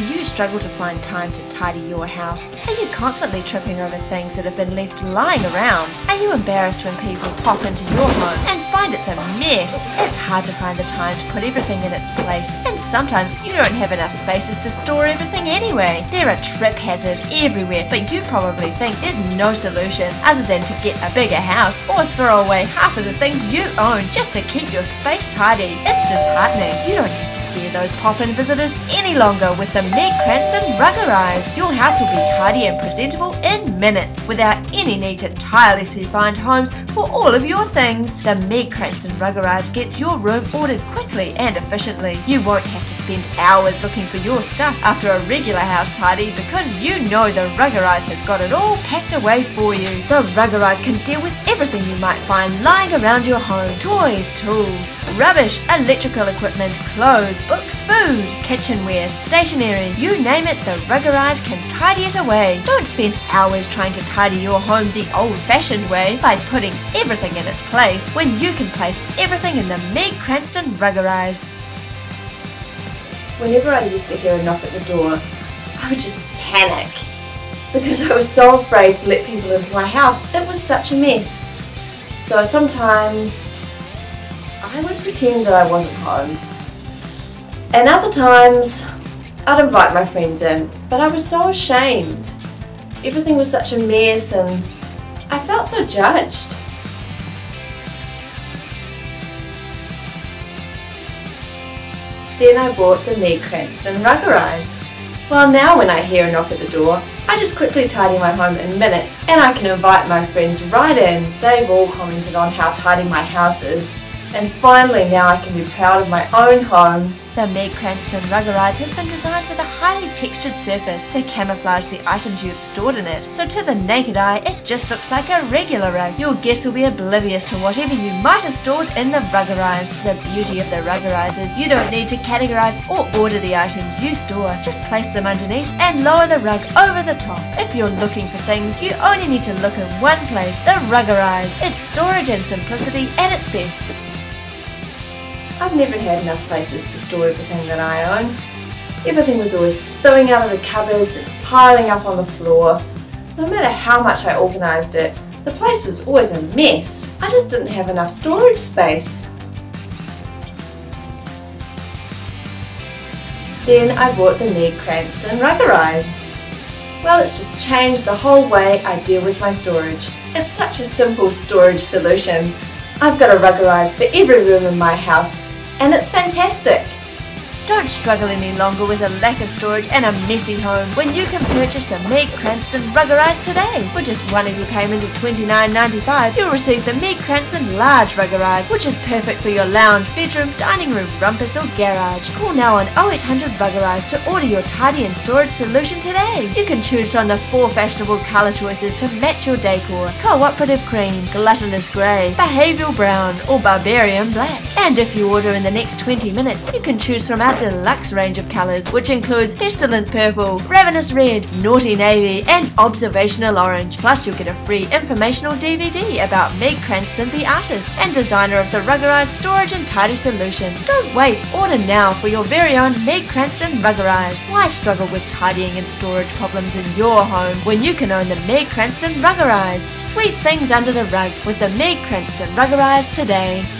Do you struggle to find time to tidy your house? Are you constantly tripping over things that have been left lying around? Are you embarrassed when people pop into your home and find it's a mess? It's hard to find the time to put everything in its place, and sometimes you don't have enough spaces to store everything anyway. There are trip hazards everywhere, but you probably think there's no solution other than to get a bigger house or throw away half of the things you own just to keep your space tidy. It's disheartening. You don't need to fear those pop-in visitors any longer with the Meg Cranston Ruggerize. Your house will be tidy and presentable in minutes without any need to tirelessly find homes for all of your things. The Meg Cranston Ruggerize gets your room ordered quickly and efficiently. You won't have to spend hours looking for your stuff after a regular house tidy because you know the Ruggerize has got it all packed away for you. The Ruggerize can deal with everything you might find lying around your home: toys, tools, rubbish, electrical equipment, clothes, books, food, kitchenware, stationery, you name it, the Ruggerize can tidy it away. Don't spend hours trying to tidy your home the old-fashioned way by putting everything in its place when you can place everything in the Meg Cranston Ruggerize. Whenever I used to hear a knock at the door, I would just panic because I was so afraid to let people into my house. It was such a mess. So sometimes I would pretend that I wasn't home. And other times, I'd invite my friends in, but I was so ashamed. Everything was such a mess and I felt so judged. Then I bought the Meg Cranston Ruggerize. Well, now when I hear a knock at the door, I just quickly tidy my home in minutes and I can invite my friends right in. They've all commented on how tidy my house is. And finally, now I can be proud of my own home. The Meg Cranston Ruggerize has been designed with a highly textured surface to camouflage the items you've stored in it, so to the naked eye it just looks like a regular rug. Your guests will be oblivious to whatever you might have stored in the Ruggerize. The beauty of the Ruggerize is you don't need to categorise or order the items you store, just place them underneath and lower the rug over the top. If you're looking for things, you only need to look in one place, the Ruggerize. It's storage and simplicity at its best. I've never had enough places to store everything that I own. Everything was always spilling out of the cupboards and piling up on the floor. No matter how much I organised it, the place was always a mess. I just didn't have enough storage space. Then I bought the Meg Cranston Ruggerize. Well, it's just changed the whole way I deal with my storage. It's such a simple storage solution. I've got a Ruggerize for every room in my house, and it's fantastic. Don't struggle any longer with a lack of storage and a messy home when you can purchase the Meg Cranston Ruggerize today. For just one easy payment of $29.95, you'll receive the Meg Cranston Large Ruggerize, which is perfect for your lounge, bedroom, dining room, rumpus or garage. Call now on 0800 Ruggerize to order your tidy and storage solution today. You can choose from the 4 fashionable colour choices to match your decor: cooperative cream, gluttonous grey, behavioural brown or barbarian black. And if you order in the next 20 minutes, you can choose from our deluxe range of colours, which includes pestilent purple, ravenous red, naughty navy and observational orange. Plus you'll get a free informational DVD about Meg Cranston, the artist and designer of the Ruggerize storage and tidy solution. Don't wait, order now for your very own Meg Cranston Ruggerize. Why struggle with tidying and storage problems in your home when you can own the Meg Cranston Ruggerize? Sweep things under the rug with the Meg Cranston Ruggerize today.